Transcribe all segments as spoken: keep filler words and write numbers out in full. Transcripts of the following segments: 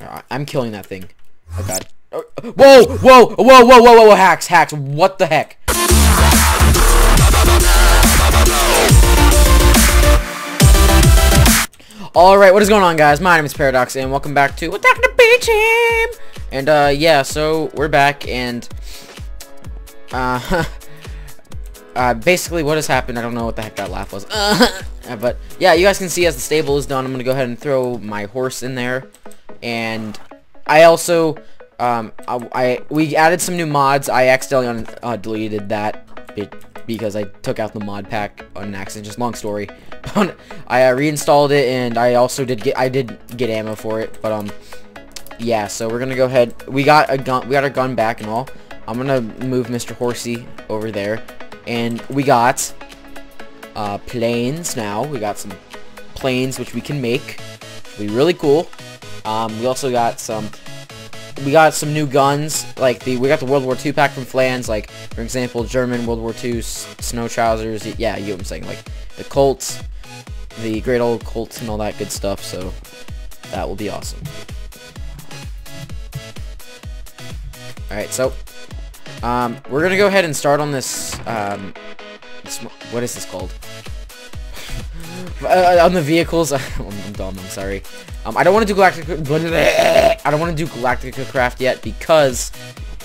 Right, I'm killing that thing. Oh god. Oh, whoa, whoa, whoa, whoa, whoa, whoa, whoa, hacks, hacks, what the heck? Alright, what is going on, guys? My name is Paradox, and welcome back to Attack of the B-Team! And, uh, yeah, so, we're back, and, uh, uh, basically what has happened, I don't know what the heck that laugh was, uh, but, yeah, you guys can see as the stable is done, I'm gonna go ahead and throw my horse in there, and I also, um, I, I we added some new mods. I accidentally un uh, deleted that bit because I took out the mod pack on accident. Just long story. I uh, reinstalled it, and I also did get I did get ammo for it. But um, yeah. So we're gonna go ahead. We got a gun. We got our gun back and all. I'm gonna move Mister Horsey over there, and we got uh planes now. We got some planes which we can make. It'll be really cool. Um, we also got some. We got some new guns, like the we got the World War Two pack from Flans, like for example German World War Two snow trousers. Yeah, you know what I'm saying, like the Colts, the great old Colts and all that good stuff. So that will be awesome. All right, so um, we're gonna go ahead and start on this. Um, this what is this called? Uh, on the vehicles, I'm dumb. I'm sorry. Um, I don't want to do Galactica. I don't want to do Galactica Craft yet because,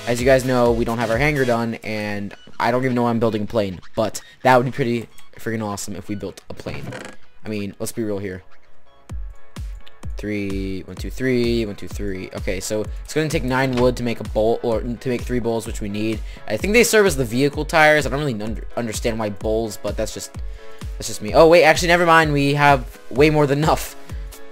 as you guys know, we don't have our hangar done, and I don't even know why I'm building a plane. But that would be pretty freaking awesome if we built a plane. I mean, let's be real here. Three, one, two, three, one, two, three. Okay, so it's going to take nine wood to make a bowl, or to make three bowls, which we need. I think they serve as the vehicle tires. I don't really under understand why bowls, but that's just that's just me. Oh wait, actually, never mind. We have way more than enough.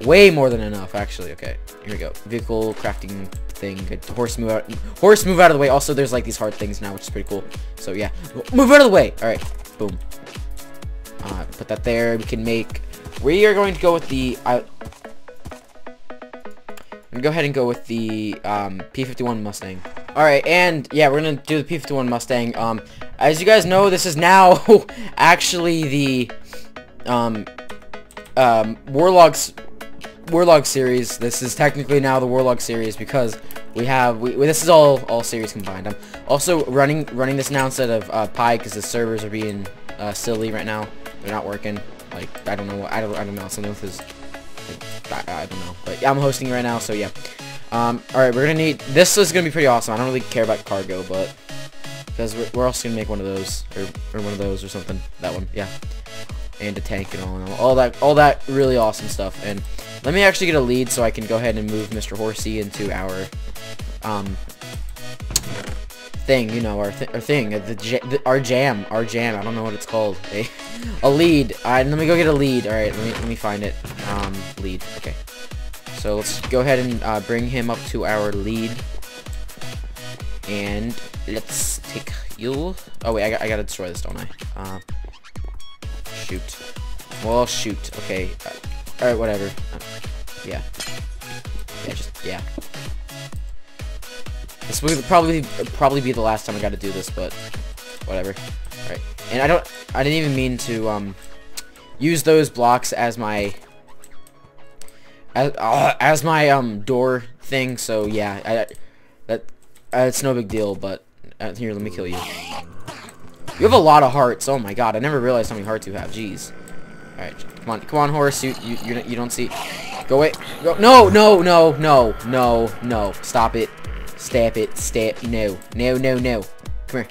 Way more than enough, actually. Okay, here we go. Vehicle crafting thing. Good. Horse move out. Horse move out of the way. Also, there's like these hard things now, which is pretty cool. So yeah, move out of the way. All right, boom. Uh, put that there. We can make. We are going to go with the. I, I'm gonna go ahead and go with the um, P fifty-one Mustang. All right, and yeah, we're gonna do the P fifty-one Mustang. Um, as you guys know, this is now actually the um, um, Warlocks. Warlock series. This is technically now the Warlock series because we have we, this is all all series combined. I'm also running running this now instead of uh, Pi because the servers are being uh, silly right now. They're not working. Like I don't know. I don't I don't know. Something with this. Like, I, I don't know. But yeah, I'm hosting right now. So yeah. Um. All right. We're gonna need. This is gonna be pretty awesome. I don't really care about cargo, but because we're, we're also gonna make one of those or or one of those or something. That one. Yeah. And a tank and all and all, all that all that really awesome stuff. And let me actually get a lead so I can go ahead and move Mister Horsey into our um, thing, you know, our, th our thing, the, the our jam, our jam, I don't know what it's called, a, a lead. All right, let me go get a lead. All right, let me, let me find it, um, lead, okay. So let's go ahead and uh, bring him up to our lead, and let's take you, oh wait, I, got, I gotta destroy this, don't I? Uh, shoot, well, shoot, okay. Uh, Alright, whatever. Uh, yeah. Yeah, just, yeah. This will probably, probably be the last time I gotta do this, but whatever. Alright. And I don't, I didn't even mean to, um, use those blocks as my, as, uh, as my, um, door thing, so yeah. I, that, uh, it's no big deal, but, uh, here, let me kill you. You have a lot of hearts, oh my god, I never realized how many hearts you have, jeez. Alright, come on, come on, horse. You, you, you, you don't see. Go away. Go. No, no, no, no, no, no. Stop it. Stab it. Stab. No, no, no, no. Come here.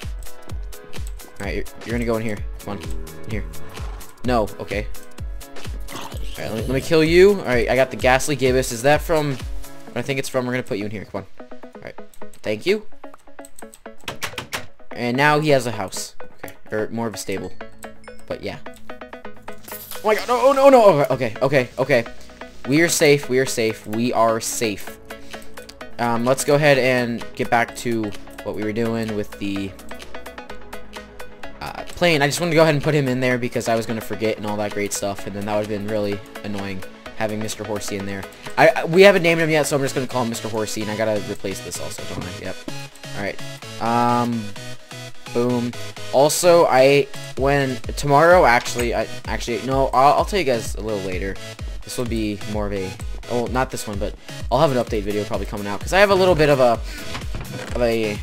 Alright, you're, you're gonna go in here. Come on, in here. No. Okay. Alright, let me, let me kill you. Alright, I got the ghastly gibbous. Is that from? I think it's from. We're gonna put you in here. Come on. Alright. Thank you. And now he has a house. Okay, or more of a stable. But yeah. Oh my god, no, no, no, okay, okay, okay. We are safe, we are safe, we are safe. Um, let's go ahead and get back to what we were doing with the uh, plane. I just wanted to go ahead and put him in there because I was going to forget and all that great stuff, and then that would have been really annoying having Mister Horsey in there. I We haven't named him yet, so I'm just going to call him Mister Horsey, and I got to replace this also, don't I? Yep. Alright. Um... Boom. Also, I when tomorrow actually, I actually no, I'll, I'll tell you guys a little later. This will be more of a well, not this one, but I'll have an update video probably coming out, because I have a little bit of a, of a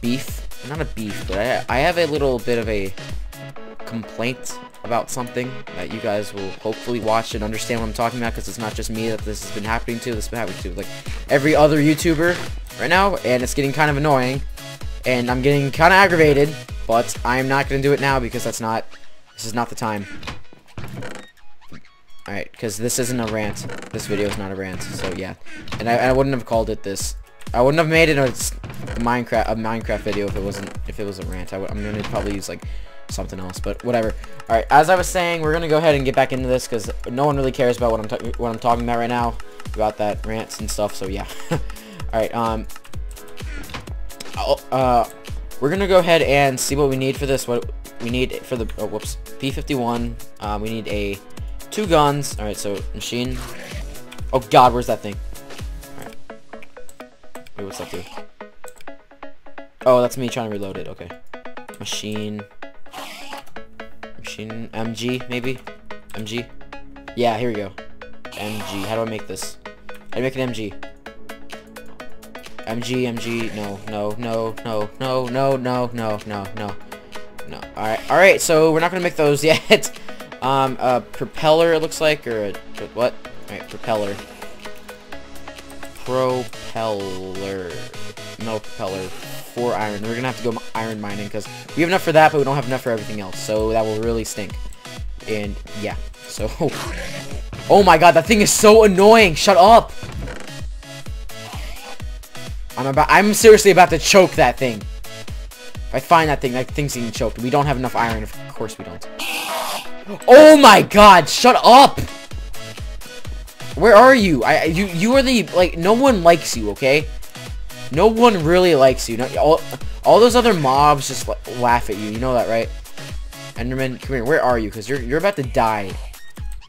beef, not a beef, but I, I have a little bit of a complaint about something that you guys will hopefully watch and understand what I'm talking about, because it's not just me that this has been happening to, this has been happening to, like, every other YouTuber right now, and it's getting kind of annoying, and I'm getting kind of aggravated, but I'm not going to do it now, because that's not, this is not the time. Alright, because this isn't a rant. This video is not a rant, so yeah. And I, I wouldn't have called it this. I wouldn't have made it a Minecraft a Minecraft video if it wasn't if it was a rant. I would, I'm gonna probably use like something else, but whatever. Alright, as I was saying, we're gonna go ahead and get back into this because no one really cares about what I'm ta what I'm talking about right now about that rants and stuff. So yeah. Alright, um, I'll, uh, we're gonna go ahead and see what we need for this. What we need for the oh, whoops P fifty-one. Um, we need a two guns. Alright, so machine. Oh god, where's that thing? Alright. Wait, what's that do? Oh, that's me trying to reload it. Okay. Machine. Machine. M G, maybe? M G? Yeah, here we go. M G. How do I make this? How do I make an M G? M G, M G. No, no, no, no, no, no, no, no, no, no. No. Alright, alright, so we're not gonna make those yet. Um, a propeller, it looks like, or a, what? Alright, propeller. Propeller. No propeller. Four iron. We're gonna have to go iron mining, because we have enough for that, but we don't have enough for everything else, so that will really stink. And, yeah. So, oh my god, that thing is so annoying! Shut up! I'm about, I'm seriously about to choke that thing. If I find that thing, that thing's getting choked. We don't have enough iron, of course we don't. Oh my god, shut up! Where are you? I you you are the, like, no one likes you, okay? No one really likes you. No, all, all those other mobs just laugh at you, you know that, right? Enderman, come here, where are you? Because you're, you're about to die.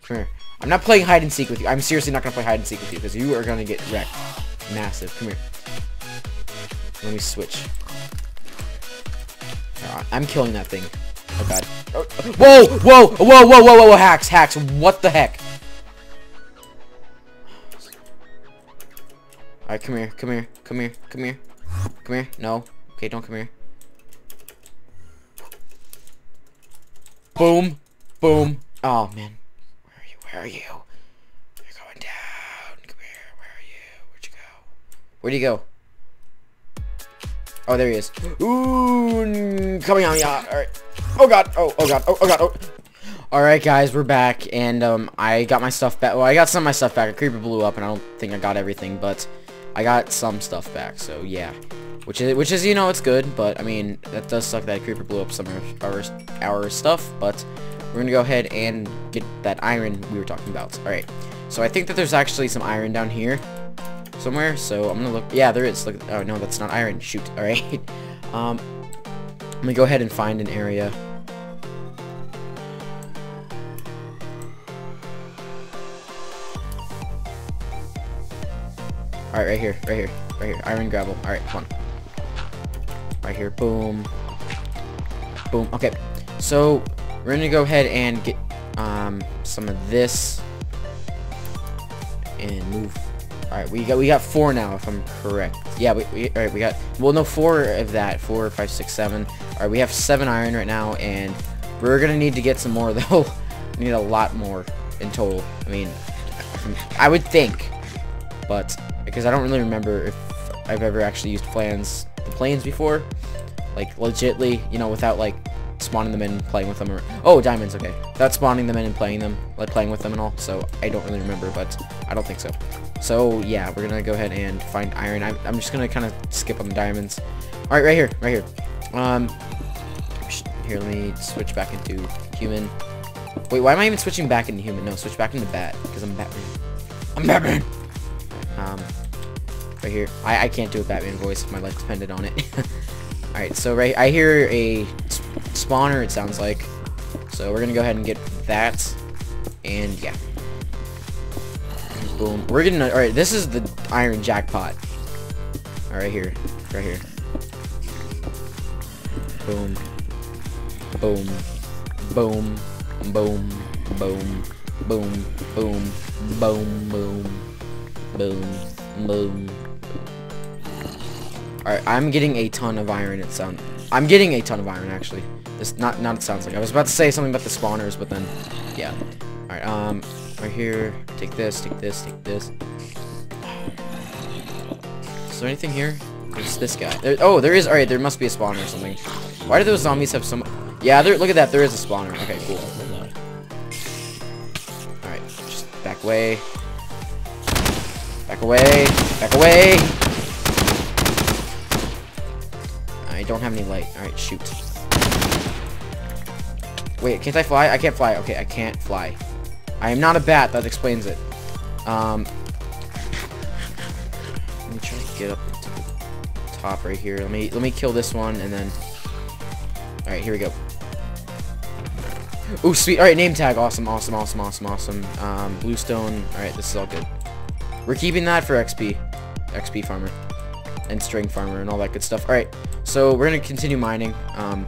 Come here. I'm not playing hide and seek with you. I'm seriously not going to play hide and seek with you, because you are going to get wrecked. Massive, come here. Let me switch. Right, I'm killing that thing. Oh god. Whoa! Whoa! Whoa! Whoa! Whoa! Whoa! Whoa! Hacks! Hacks! What the heck? Alright, come here. Come here. Come here. Come here. Come here. No. Okay, don't come here. Boom. Boom. Oh, man. Where are you? Where are you? You're going down. Come here. Where are you? Where'd you go? Where'd you go? Oh, there he is. Ooh, coming on, yeah. All right. Oh god. Oh, oh god. Oh, oh god. Oh. All right, guys, we're back, and um, I got my stuff back. Well, I got some of my stuff back. A creeper blew up, and I don't think I got everything, but I got some stuff back. So yeah, which is which is you know it's good, but I mean that does suck that a creeper blew up some of our our stuff. But we're gonna go ahead and get that iron we were talking about. All right. So I think that there's actually some iron down here somewhere, so I'm gonna look. Yeah, there is. Look. Oh no, that's not iron. Shoot. All right. um, I'm gonna go ahead and find an area. All right, right here, right here, right here. Iron gravel. All right, come on. Right here. Boom. Boom. Okay. So we're gonna go ahead and get um some of this and move. All right, we got we got four now, if I'm correct. Yeah, we, we all right. We got well, no, four of that. Four, five, six, seven. All right, we have seven iron right now, and we're gonna need to get some more though. We need a lot more in total. I mean, I would think, but because I don't really remember if I've ever actually used Flans the planes before, like legitly, you know, without like spawning them in, and playing with them, or oh, diamonds. Okay, without spawning them in and playing them, like playing with them and all. So I don't really remember, but I don't think so. So yeah, we're gonna go ahead and find iron. I'm, I'm just gonna kind of skip on diamonds. All right, right here, right here. Um, here, let me switch back into human. Wait, why am I even switching back into human? No, switch back into bat, because I'm Batman. I'm Batman. Um, right here. I, I can't do a Batman voice if my life depended on it. All right, so right, I hear a spawner. It sounds like. So we're gonna go ahead and get that, and yeah. Boom. We're getting all right. This is the iron jackpot. All right, here, right here. Boom, boom, boom, boom, boom, boom, boom, boom, boom, Boom. Boom. Alright, I'm getting a ton of iron, it sounds. I'm getting a ton of iron, actually. It's not, not it sounds like. I was about to say something about the spawners, but then, yeah. Alright, um, right here. Take this, take this, take this. Is there anything here? It's this guy. There, oh, there is. Alright, there must be a spawner or something. Why do those zombies have so much? Yeah, there, look at that. There is a spawner. Okay, cool. Alright, just back away. Back away. Back away. I don't have any light. Alright, shoot. Wait, can't I fly? I can't fly. Okay, I can't fly. I am not a bat. That explains it. Um, let me try to get up to the top right here. Let me let me kill this one and then. All right, here we go. Oh, sweet. All right, name tag. Awesome, awesome, awesome, awesome, awesome. Um, bluestone. All right, this is all good. We're keeping that for X P, X P farmer, and string farmer, and all that good stuff. All right, so we're gonna continue mining um,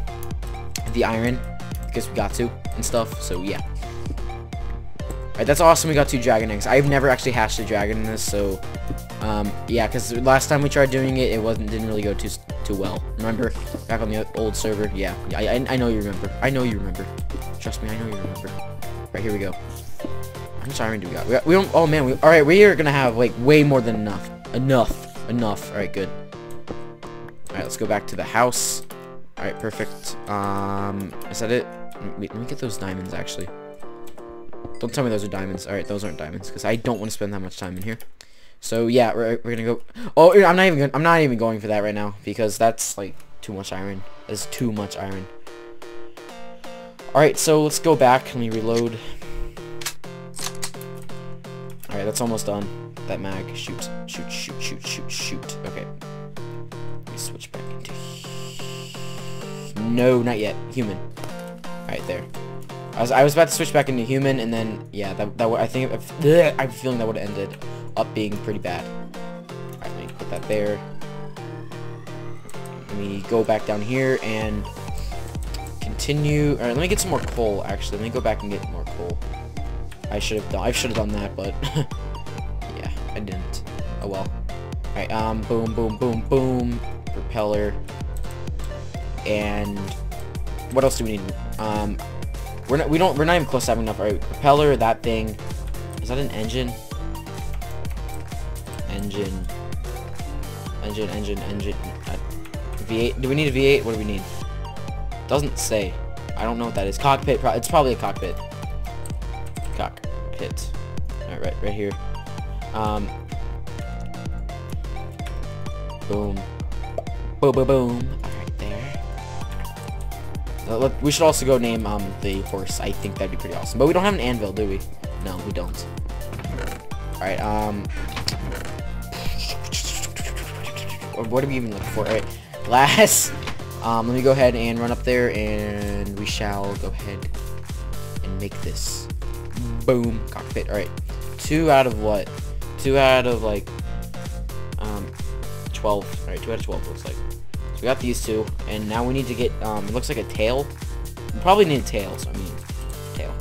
the iron because we got to and stuff. So yeah. Alright, that's awesome. We got two dragon eggs. I've never actually hatched a dragon in this, so um, yeah. Because last time we tried doing it, it wasn't didn't really go too too well. Remember back on the old server? Yeah, I I know you remember. I know you remember. Trust me, I know you remember. Right, here we go. How much iron do we got? We, got, we don't. Oh man. We, all right, we are gonna have like way more than enough. Enough. Enough. All right, good. All right, let's go back to the house. All right, perfect. Um, is that it? Wait, let me get those diamonds actually. Don't tell me those are diamonds. Alright, those aren't diamonds, because I don't want to spend that much time in here. So, yeah, we're, we're gonna go... Oh, I'm not even gonna, I'm not even going for that right now, because that's, like, too much iron. That's too much iron. Alright, so let's go back. Let me reload. Alright, that's almost done. That mag. Shoot. Shoot, shoot, shoot, shoot, shoot. Okay. Let me switch back into... No, not yet. Human. Alright, there. I was, I was about to switch back into human, and then, yeah, that, that I think, bleh, I'm feeling that would have ended up being pretty bad. Alright, let me put that there. Let me go back down here and continue. Alright, let me get some more coal, actually. Let me go back and get more coal. I should have done, I should have done that, but, yeah, I didn't. Oh, well. Alright, um, boom, boom, boom, boom. Propeller. And what else do we need? Um... We're not, we don't, we're not even close to having enough. Alright, propeller, that thing. Is that an engine? Engine. Engine, engine, engine. Uh, V eight. Do we need a V eight? What do we need? Doesn't say. I don't know what that is. Cockpit. Pro it's probably a cockpit. Cockpit. Alright, right, right here. Um. Boom. Boom, boom, boom. Alright, there. We should also go name um, the horse. I think that'd be pretty awesome. But we don't have an anvil, do we? No, we don't. Alright, um... what do we even look for? Alright, glass! Um, let me go ahead and run up there, and we shall go ahead and make this. Boom. Cockpit. Alright. Two out of what? Two out of, like, um, twelve. Alright, two out of twelve looks like. We got these two, and now we need to get, um, it looks like a tail. We probably need a tail, so I mean, tail.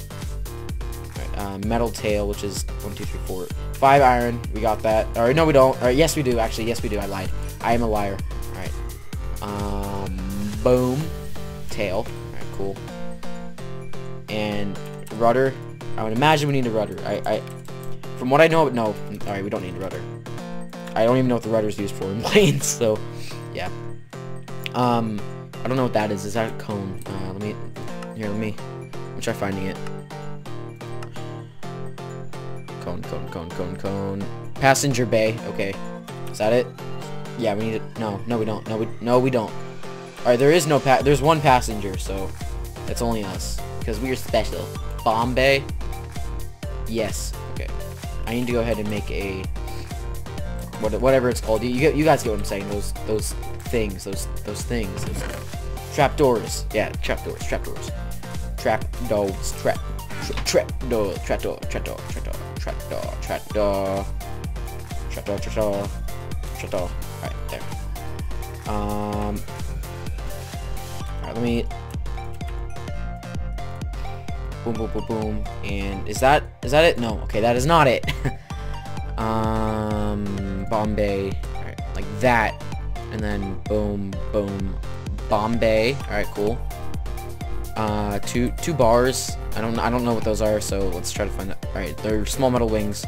Alright, uh, metal tail, which is one, two, three, four, five iron. We got that. Alright, no, we don't. Alright, yes, we do, actually. Yes, we do. I lied. I am a liar. Alright. Um, boom. Tail. Alright, cool. And rudder. I would imagine we need a rudder. I, I, from what I know, no. Alright, we don't need a rudder. I don't even know what the rudder's used for in planes, so, yeah. Um, I don't know what that is. Is that a cone? Uh, let me, here, let me, let me try finding it. Cone, cone, cone, cone, cone. Passenger bay. Okay. Is that it? Yeah, we need it. No, no, we don't. No, we, no, we don't. Alright, there is no pa, there's one passenger, so it's only us. Because we are special. Bombay? Yes. Okay. I need to go ahead and make a, what, whatever it's called. You, you, you guys get what I'm saying. Those, those. Things, those those things, those trapdoors. Yeah, trapdoors, trapdoors, trapdoors, trap, trapdoor, trapdoor, trapdoor, trapdoor, trapdoor, trapdoor, trapdoor, trapdoor, trapdoor. Right there. Um. All right, let me. Boom, boom, boom, boom. And is that is that it? No. Okay, that is not it. um, Bombay, all right, like that, and then boom, boom, Bombay. All right, cool. Uh, two two bars. I don't I don't know what those are, so let's try to find out. All right, they're small metal wings,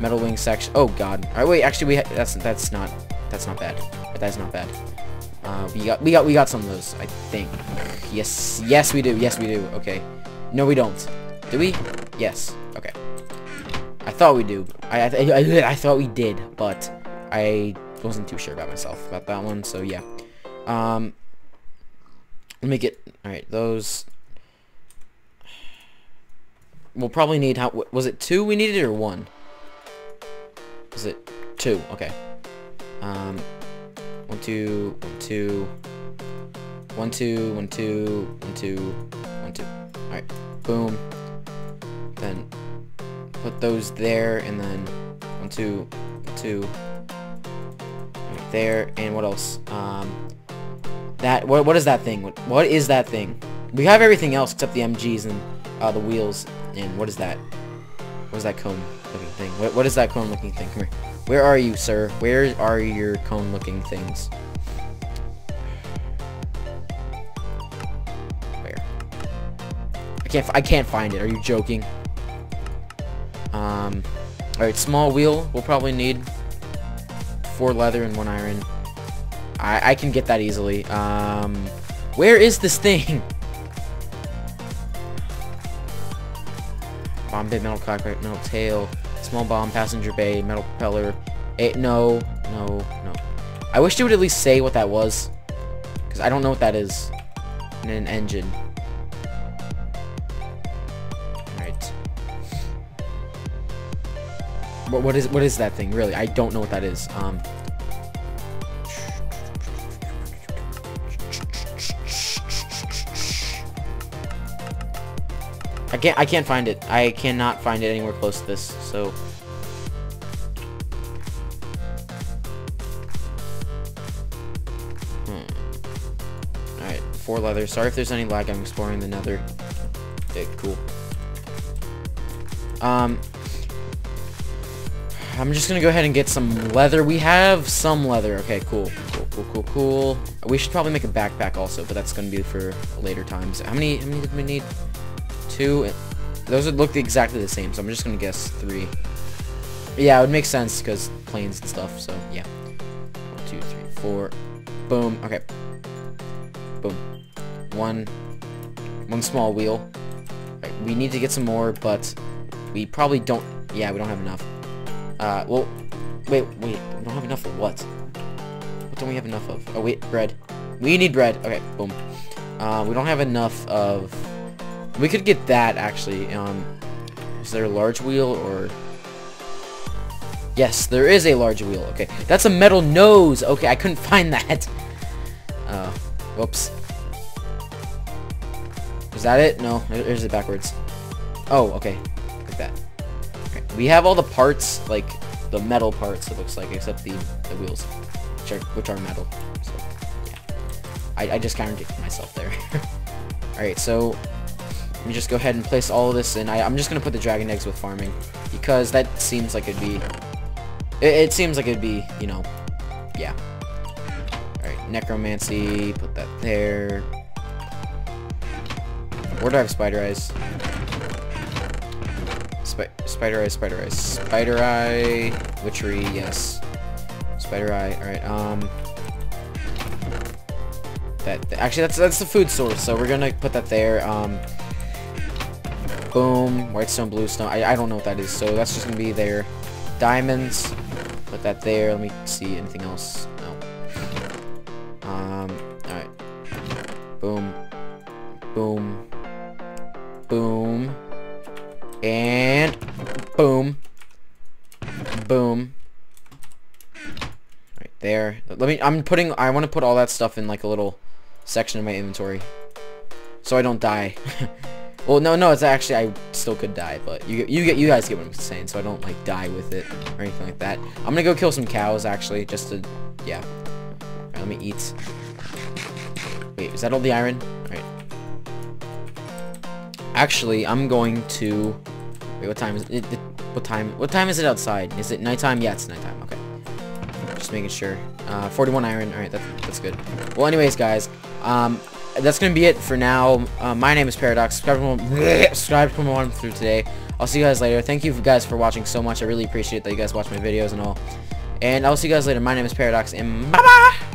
metal wing section. Oh God. All right, wait. Actually, we ha that's that's not that's not bad. That's not bad. Uh, we got we got we got some of those, I think. Yes, yes we do. Yes we do. Okay. No, we don't. Do we? Yes. Okay. I thought we do. I I, th I I thought we did, but I wasn't too sure about myself about that one. So yeah. Um. Let me get. All right. Those. We'll probably need. How was it? Two we needed or one? Was it two? Okay. Um. One two, one two, one two, one two, one two, one two. All right, boom. Then put those there, and then one two, one two, right there. And what else? Um, that. What? What is that thing? What, what is that thing? We have everything else except the M Gs and uh, the wheels. And what is that? What is that cone-looking thing? What? What is that cone-looking thing? Come here. Where are you, sir? Where are your cone-looking things? Where? I can't. I can't find it. Are you joking? Um. All right. Small wheel. We'll probably need four leather and one iron. I. I can get that easily. Um. Where is this thing? Bomb bit, metal cockpit, metal tail. Small bomb, passenger bay, metal propeller. It, no, no, no. I wish they would at least say what that was, because I don't know what that is. And an engine. All right. What what is what is that thing? Really, I don't know what that is. Um. I can't, I can't find it. I cannot find it anywhere close to this, so. Hmm. Alright, four leather. Sorry if there's any lag, I'm exploring the nether. Okay, cool. Um, I'm just gonna go ahead and get some leather. We have some leather. Okay, cool. Cool, cool, cool, cool. We should probably make a backpack also, but that's gonna be for later times. How many, how many did we need? Two, those would look exactly the same, so I'm just gonna guess three. Yeah, it would make sense because planes and stuff, so yeah. One, two, three, four. Boom. Okay. Boom. One one small wheel. Right, we need to get some more, but we probably don't yeah, we don't have enough. Uh well wait, wait, we don't have enough of what? What don't we have enough of? Oh wait, bread. We need bread. Okay, boom. Uh, we don't have enough of. We could get that, actually. Um, is there a large wheel, or... Yes, there is a large wheel. Okay, that's a metal nose. Okay, I couldn't find that. Uh, whoops. Is that it? No, here's it backwards. Oh, okay. Like that. Okay. We have all the parts, like, the metal parts, it looks like, except the, the wheels, which are, which are metal. So, yeah. I, I just contradicted myself there. Alright, so... Let me just go ahead and place all of this in. I, I'm just gonna put the dragon eggs with farming because that seems like it'd be. It, it seems like it'd be, you know, yeah. All right, necromancy. Put that there. Where do I have spider eyes? Sp spider eyes, spider eyes, spider eye. Witchery, yes. Spider eye. All right. Um. That actually, that's that's the food source, so we're gonna put that there. Um. Boom, white stone, blue stone. I, I don't know what that is, so that's just gonna be there. Diamonds, put that there. Let me see anything else. No. Um. All right. Boom. Boom. Boom. And boom. Boom. Right there. Let me. I'm putting. I want to put all that stuff in like a little section of my inventory, so I don't die. Well, no, no, it's actually, I still could die, but you you get you guys get what I'm saying, so I don't, like, die with it or anything like that. I'm gonna go kill some cows, actually, just to, yeah. All right, let me eat. Wait, is that all the iron? All right. Actually, I'm going to, wait, what time is it? It, it What time? What time is it outside? Is it nighttime? Yeah, it's nighttime. Okay. Just making sure. Uh, forty-one iron. All right, that's, that's good. Well, anyways, guys, um, that's going to be it for now. Uh, my name is Paradox. Subscribe to my, subscribe to my through today. I'll see you guys later. Thank you guys for watching so much. I really appreciate that you guys watch my videos and all. And I'll see you guys later. My name is Paradox, and bye-bye!